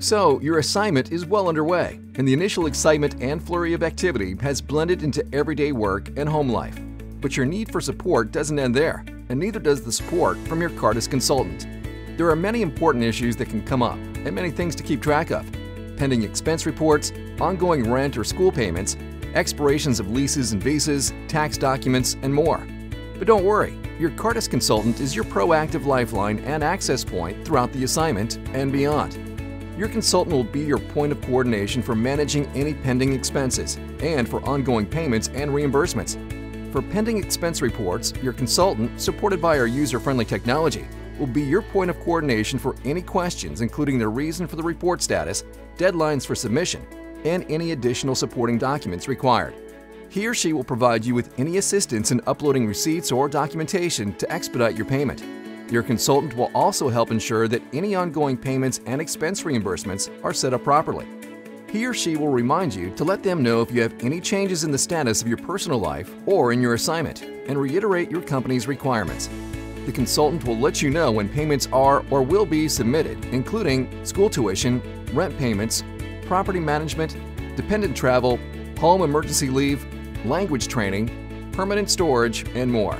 So, your assignment is well underway, and the initial excitement and flurry of activity has blended into everyday work and home life. But your need for support doesn't end there, and neither does the support from your Cartus consultant. There are many important issues that can come up, and many things to keep track of. Pending expense reports, ongoing rent or school payments, expirations of leases and visas, tax documents, and more. But don't worry, your Cartus consultant is your proactive lifeline and access point throughout the assignment and beyond. Your consultant will be your point of coordination for managing any pending expenses and for ongoing payments and reimbursements. For pending expense reports, your consultant, supported by our user-friendly technology, will be your point of coordination for any questions, including the reason for the report status, deadlines for submission, and any additional supporting documents required. He or she will provide you with any assistance in uploading receipts or documentation to expedite your payment. Your consultant will also help ensure that any ongoing payments and expense reimbursements are set up properly. He or she will remind you to let them know if you have any changes in the status of your personal life or in your assignment, and reiterate your company's requirements. The consultant will let you know when payments are or will be submitted, including school tuition, rent payments, property management, dependent travel, home emergency leave, language training, permanent storage, and more.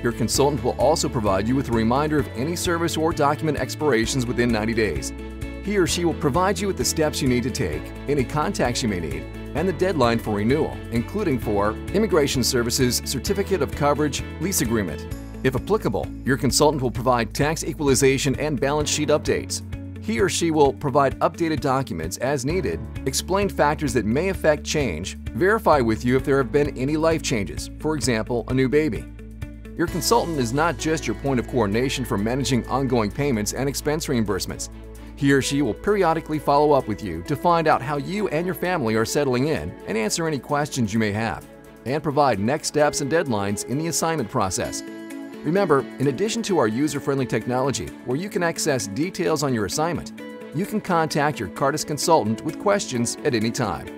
Your consultant will also provide you with a reminder of any service or document expirations within 90 days. He or she will provide you with the steps you need to take, any contacts you may need, and the deadline for renewal, including for immigration services, certificate of coverage, lease agreement. If applicable, your consultant will provide tax equalization and balance sheet updates. He or she will provide updated documents as needed, explain factors that may affect change, verify with you if there have been any life changes, for example, a new baby. Your consultant is not just your point of coordination for managing ongoing payments and expense reimbursements. He or she will periodically follow up with you to find out how you and your family are settling in and answer any questions you may have, and provide next steps and deadlines in the assignment process. Remember, in addition to our user-friendly technology, where you can access details on your assignment, you can contact your Cartus consultant with questions at any time.